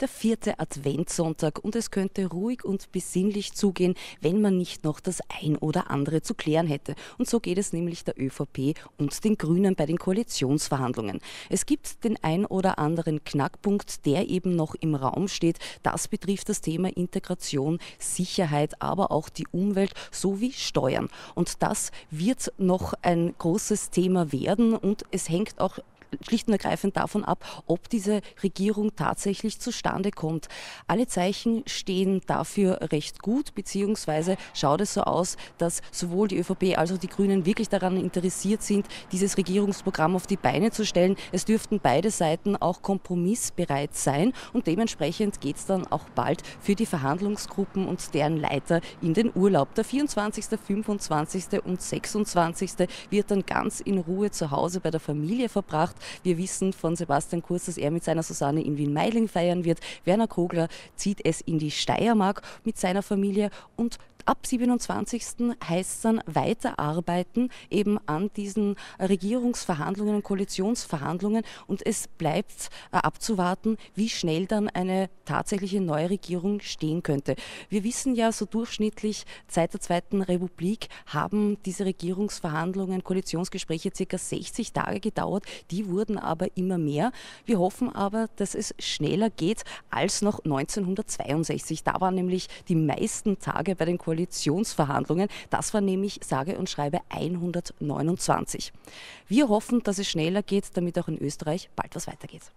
der vierte Adventssonntag und es könnte ruhig und besinnlich zugehen, wenn man nicht noch das ein oder andere zu klären hätte. Und so geht es nämlich der ÖVP und den Grünen bei den Koalitionsverhandlungen. Es gibt den ein oder anderen Knackpunkt, der eben noch im Raum steht. Das betrifft das Thema Integration, Sicherheit, aber auch die Umwelt sowie Steuern. Und das wird noch ein großes Thema werden und es hängt auch schlicht und ergreifend davon ab, ob diese Regierung tatsächlich zustande kommt. Alle Zeichen stehen dafür recht gut, beziehungsweise schaut es so aus, dass sowohl die ÖVP als auch die Grünen wirklich daran interessiert sind, dieses Regierungsprogramm auf die Beine zu stellen. Es dürften beide Seiten auch kompromissbereit sein und dementsprechend geht es dann auch bald für die Verhandlungsgruppen und deren Leiter in den Urlaub. Der 24., 25. und 26. wird dann ganz in Ruhe zu Hause bei der Familie verbracht. Wir wissen von Sebastian Kurz, dass er mit seiner Susanne in Wien-Meiling feiern wird. Werner Kogler zieht es in die Steiermark mit seiner Familie und ab 27. heißt es dann weiterarbeiten eben an diesen Regierungsverhandlungen und Koalitionsverhandlungen und es bleibt abzuwarten, wie schnell dann eine tatsächliche neue Regierung stehen könnte. Wir wissen ja, so durchschnittlich seit der Zweiten Republik haben diese Regierungsverhandlungen, Koalitionsgespräche ca. 60 Tage gedauert, die wurden aber immer mehr. Wir hoffen aber, dass es schneller geht als noch 1962. Da waren nämlich die meisten Tage bei den Koalitionsverhandlungen. Das war nämlich sage und schreibe 129. Wir hoffen, dass es schneller geht, damit auch in Österreich bald was weitergeht.